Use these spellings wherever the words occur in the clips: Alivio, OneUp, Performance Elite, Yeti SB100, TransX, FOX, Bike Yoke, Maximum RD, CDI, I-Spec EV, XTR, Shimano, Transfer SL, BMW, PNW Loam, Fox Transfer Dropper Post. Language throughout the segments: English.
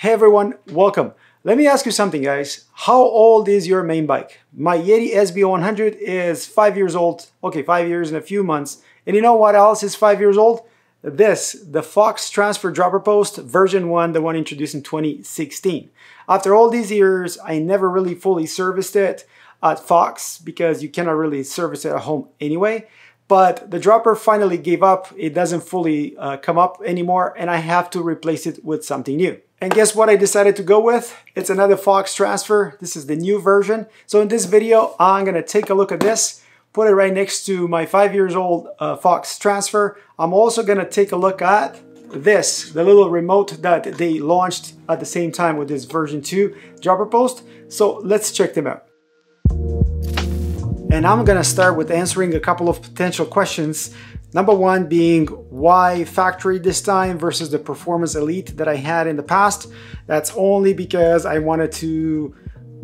Hey everyone, welcome. Let me ask you something, guys. How old is your main bike? My Yeti SB100 is 5 years old. Okay, 5 years and a few months. And you know what else is 5 years old? This, the Fox Transfer Dropper Post version 1, the one introduced in 2016. After all these years, I never really fully serviced it at Fox because you cannot really service it at home anyway. But the dropper finally gave up. It doesn't fully come up anymore and I have to replace it with something new. And guess what I decided to go with? It's another Fox Transfer. This is the new version. So in this video, I'm gonna take a look at this, put it right next to my 5 years old Fox Transfer. I'm also gonna take a look at this, the little remote that they launched at the same time with this version 2 dropper post. So let's check them out. And I'm gonna start with answering a couple of potential questions. Number one being, why factory this time versus the Performance Elite that I had in the past? That's only because I wanted to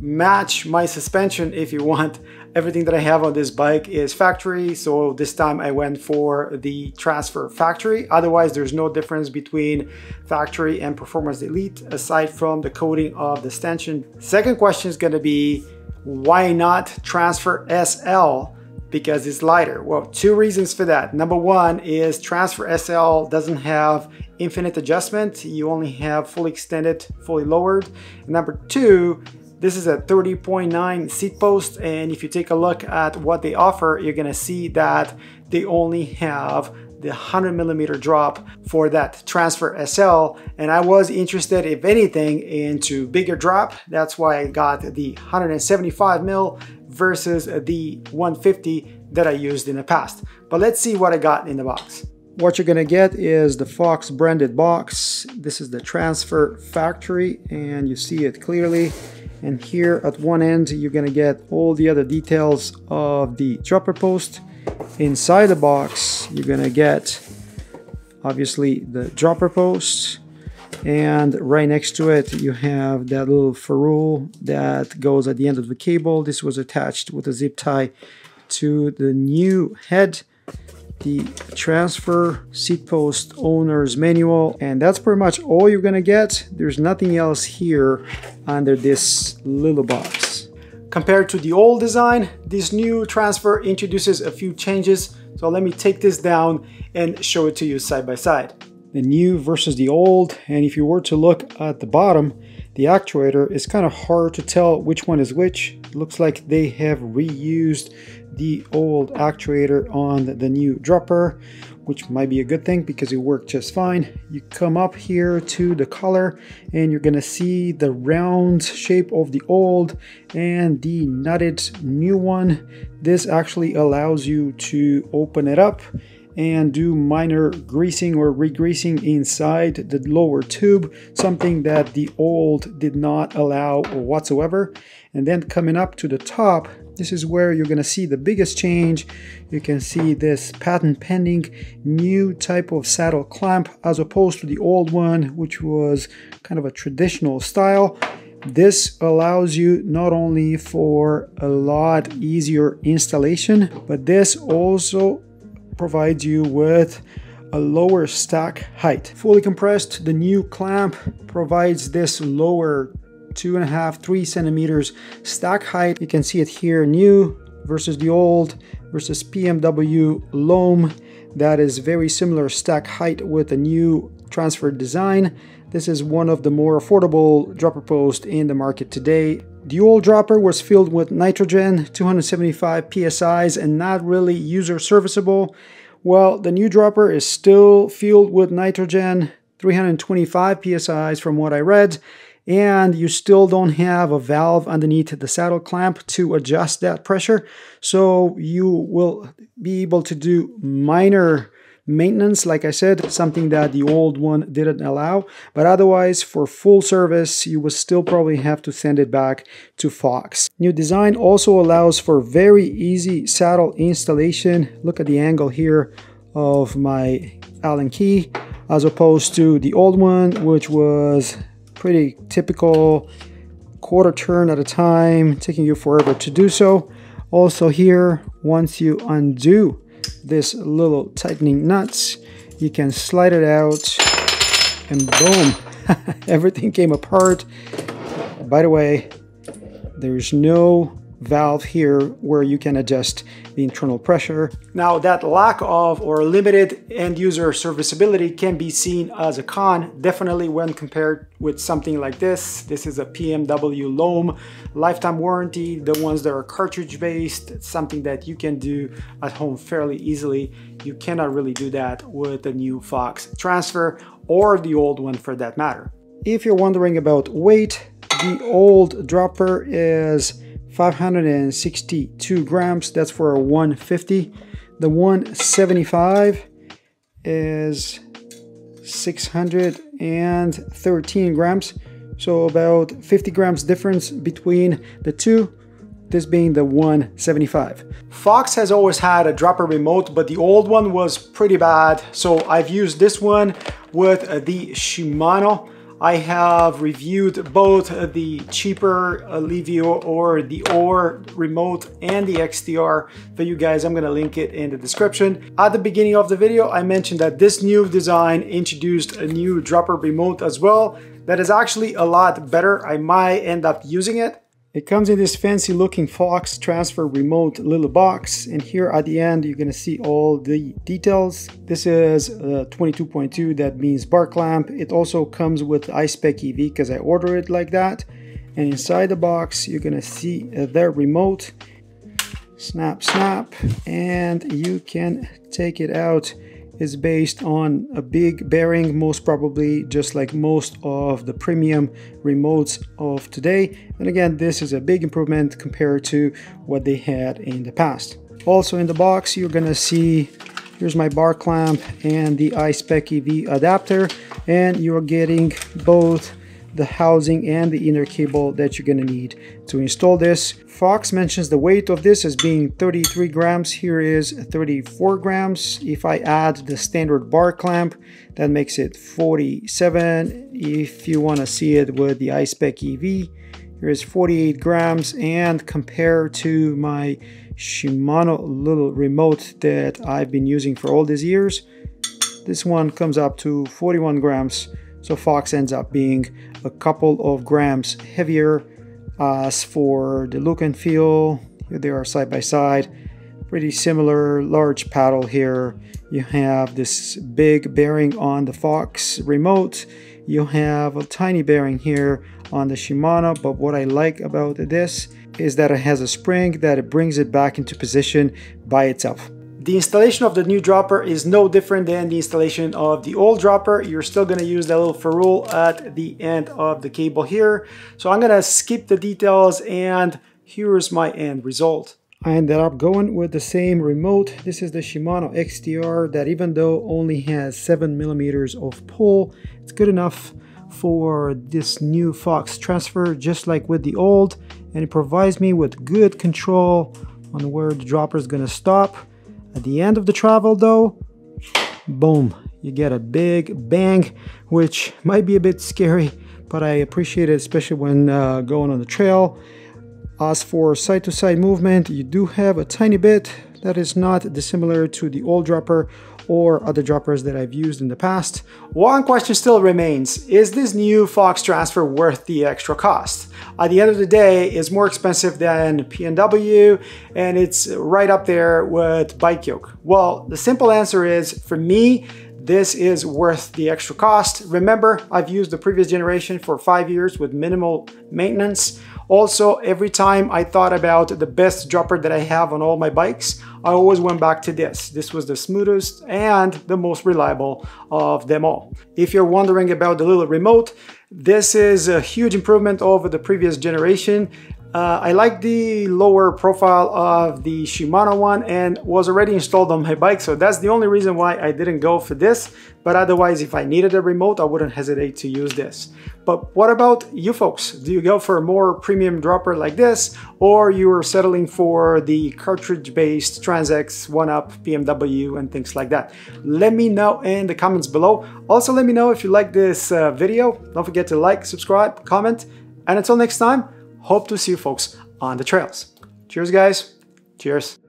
match my suspension, if you want. Everything that I have on this bike is factory, so this time I went for the Transfer factory. Otherwise, there's no difference between factory and Performance Elite, aside from the coating of the stanchion. Second question is gonna be, why not Transfer SL? Because it's lighter. Well, two reasons for that. Number one is Transfer SL doesn't have infinite adjustment. You only have fully extended, fully lowered. And number two, this is a 30.9 seat post. And if you take a look at what they offer, you're gonna see that they only have the 100mm drop for that Transfer SL, and I was interested, if anything, into bigger drop. That's why I got the 175mm versus the 150 that I used in the past. But let's see what I got in the box. What you're gonna get is the Fox branded box. This is the Transfer factory, and you see it clearly. And here at one end, you're gonna get all the other details of the dropper post. Inside the box, you're gonna get obviously the dropper post, and right next to it you have that little ferrule that goes at the end of the cable. This was attached with a zip tie to the new head, the Transfer seat post owner's manual, and that's pretty much all you're gonna get. There's nothing else here under this little box. Compared to the old design, this new Transfer introduces a few changes. So let me take this down and show it to you side by side. The new versus the old, and if you were to look at the bottom, the actuator is kind of hard to tell which one is which. It looks like they have reused the old actuator on the new dropper, which might be a good thing because it worked just fine. You come up here to the color and you're gonna see the round shape of the old and the nutted new one. This actually allows you to open it up and do minor greasing or re-greasing inside the lower tube, something that the old did not allow whatsoever. And then coming up to the top, this is where you're gonna see the biggest change. You can see this patent pending new type of saddle clamp as opposed to the old one, which was kind of a traditional style. This allows you not only for a lot easier installation, but this also provides you with a lower stack height. Fully compressed, the new clamp provides this lower 2.5–3 centimeters stack height. You can see it here, new versus the old versus PNW Loam. That is very similar stack height with the new Transfer design. This is one of the more affordable dropper posts in the market today. The old dropper was filled with nitrogen, 275 PSIs, and not really user serviceable. Well, the new dropper is still filled with nitrogen, 325 PSIs from what I read, and you still don't have a valve underneath the saddle clamp to adjust that pressure. So you will be able to do minor maintenance, like I said, something that the old one didn't allow. But otherwise, for full service, you will still probably have to send it back to Fox. New design also allows for very easy saddle installation. Look at the angle here of my Allen key, as opposed to the old one, which was pretty typical, quarter turn at a time, taking you forever to do so. Also here, once you undo this little tightening nuts, you can slide it out and boom, Everything came apart. By the way, there's no valve here where you can adjust the internal pressure. Now, that lack of or limited end user serviceability can be seen as a con, definitely when compared with something like this. This is a BMW Loam lifetime warranty, the ones that are cartridge based, something that you can do at home fairly easily. You cannot really do that with the new Fox Transfer, or the old one for that matter. If you're wondering about weight, the old dropper is 562 grams, that's for a 150. The 175 is 613 grams, so about 50 grams difference between the two, this being the 175. Fox has always had a dropper remote, but the old one was pretty bad, so I've used this one with the Shimano. I have reviewed both the cheaper Alivio or the OR remote and the XTR for you guys. I'm gonna link it in the description. At the beginning of the video, I mentioned that this new design introduced a new dropper remote as well. That is actually a lot better. I might end up using it. It comes in this fancy looking Fox Transfer remote little box, and here at the end you're gonna see all the details. This is 22.2, that means bar clamp. It also comes with I-Spec EV because I order it like that. And inside the box you're gonna see their remote. Snap, snap, and you can take it out. It's based on a big bearing, most probably, just like most of the premium remotes of today. And again, this is a big improvement compared to what they had in the past. Also in the box, you're gonna see, here's my bar clamp and the I-Spec EV adapter, and you're getting both the housing and the inner cable that you're gonna need to install this. Fox mentions the weight of this as being 33 grams. Here is 34 grams. If I add the standard bar clamp, that makes it 47. If you wanna see it with the I-Spec EV, here is 48 grams. And compared to my Shimano little remote that I've been using for all these years, this one comes up to 41 grams. So Fox ends up being a couple of grams heavier. As for the look and feel, here they are side by side, pretty similar. Large paddle here. You have this big bearing on the Fox remote. You have a tiny bearing here on the Shimano, but what I like about this is that it has a spring that it brings it back into position by itself. The installation of the new dropper is no different than the installation of the old dropper. You're still gonna use that little ferrule at the end of the cable here. So I'm gonna skip the details, and here's my end result. I ended up going with the same remote. This is the Shimano XTR that, even though only has 7 millimeters of pull, it's good enough for this new Fox Transfer, just like with the old. And it provides me with good control on where the dropper is gonna stop. At the end of the travel though, boom, you get a big bang, which might be a bit scary, but I appreciate it, especially when going on the trail. As for side-to-side movement, you do have a tiny bit that is not dissimilar to the old dropper or other droppers that I've used in the past. One question still remains: is this new Fox Transfer worth the extra cost? At the end of the day, it's more expensive than PNW, and it's right up there with Bike Yoke. Well, the simple answer is, for me, this is worth the extra cost. Remember, I've used the previous generation for 5 years with minimal maintenance. Also, every time I thought about the best dropper that I have on all my bikes, I always went back to this. This was the smoothest and the most reliable of them all. If you're wondering about the little remote, this is a huge improvement over the previous generation. I like the lower profile of the Shimano one, and was already installed on my bike, so that's the only reason why I didn't go for this. But otherwise, if I needed a remote, I wouldn't hesitate to use this. But what about you folks? Do you go for a more premium dropper like this, or you're settling for the cartridge-based TransX, OneUp, BMW, and things like that? Let me know in the comments below. Also, let me know if you like this video. Don't forget to like, subscribe, comment, and until next time, hope to see you folks on the trails. Cheers, guys. Cheers.